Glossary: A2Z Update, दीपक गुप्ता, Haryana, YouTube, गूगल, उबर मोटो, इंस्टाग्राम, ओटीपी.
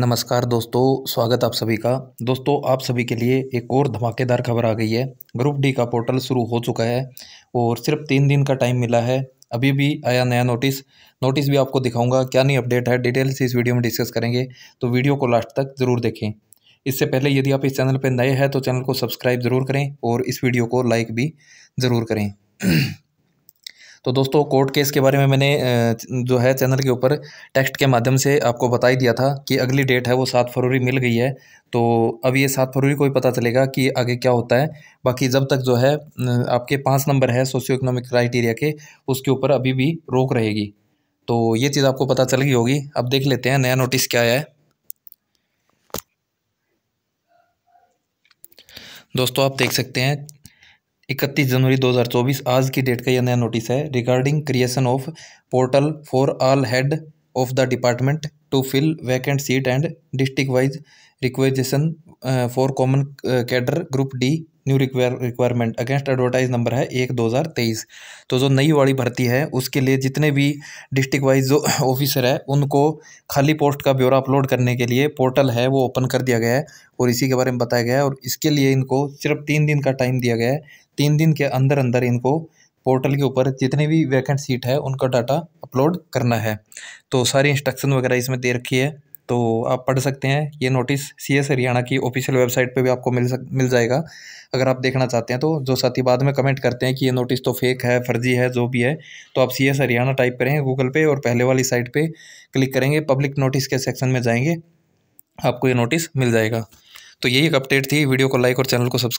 नमस्कार दोस्तों, स्वागत आप सभी का। दोस्तों, आप सभी के लिए एक और धमाकेदार खबर आ गई है। ग्रुप डी का पोर्टल शुरू हो चुका है और सिर्फ 3 दिन का टाइम मिला है। अभी भी आया नया नोटिस भी आपको दिखाऊंगा। क्या नहीं अपडेट है, डिटेल्स इस वीडियो में डिस्कस करेंगे, तो वीडियो को लास्ट तक ज़रूर देखें। इससे पहले यदि आप इस चैनल पर नए हैं तो चैनल को सब्सक्राइब ज़रूर करें और इस वीडियो को लाइक भी ज़रूर करें। तो दोस्तों, कोर्ट केस के बारे में मैंने जो है चैनल के ऊपर टेक्स्ट के माध्यम से आपको बता ही दिया था कि अगली डेट है वो 7 फरवरी मिल गई है। तो अब ये 7 फरवरी को ही पता चलेगा कि आगे क्या होता है। बाकी जब तक जो है आपके 5 नंबर है सोशियो इकोनॉमिक क्राइटेरिया के, उसके ऊपर अभी भी रोक रहेगी। तो ये चीज़ आपको पता चल गई होगी। अब देख लेते हैं नया नोटिस क्या है। दोस्तों, आप देख सकते हैं 31 जनवरी 2024 आज की डेट का यह नया नोटिस है। Regarding creation of portal for all head of the department to fill vacant seat and district wise requisition for common cadre group D new requirement against advertise number है 1/2023। तो जो नई वाली भर्ती है उसके लिए जितने भी डिस्ट्रिक्ट वाइज जो ऑफिसर है उनको खाली पोस्ट का ब्यौरा अपलोड करने के लिए पोर्टल है वो ओपन कर दिया गया है और इसी के बारे में बताया गया है। और इसके लिए इनको सिर्फ 3 दिन का टाइम दिया गया है। 3 दिन के अंदर अंदर इनको पोर्टल के ऊपर जितनी भी वैकेंट सीट है उनका डाटा अपलोड करना है। तो सारी इंस्ट्रक्शन वगैरह इसमें दे रखी है, तो आप पढ़ सकते हैं। ये नोटिस CS हरियाणा की ऑफिशियल वेबसाइट पे भी आपको मिल जाएगा अगर आप देखना चाहते हैं। तो जो साथी बाद में कमेंट करते हैं कि ये नोटिस तो फेक है, फर्जी है, जो भी है, तो आप CS हरियाणा टाइप करें गूगल पे और पहले वाली साइट पे क्लिक करेंगे, पब्लिक नोटिस के सेक्शन में जाएंगे, आपको ये नोटिस मिल जाएगा। तो यही एक अपडेट थी। वीडियो को लाइक और चैनल को सब्सक्राइब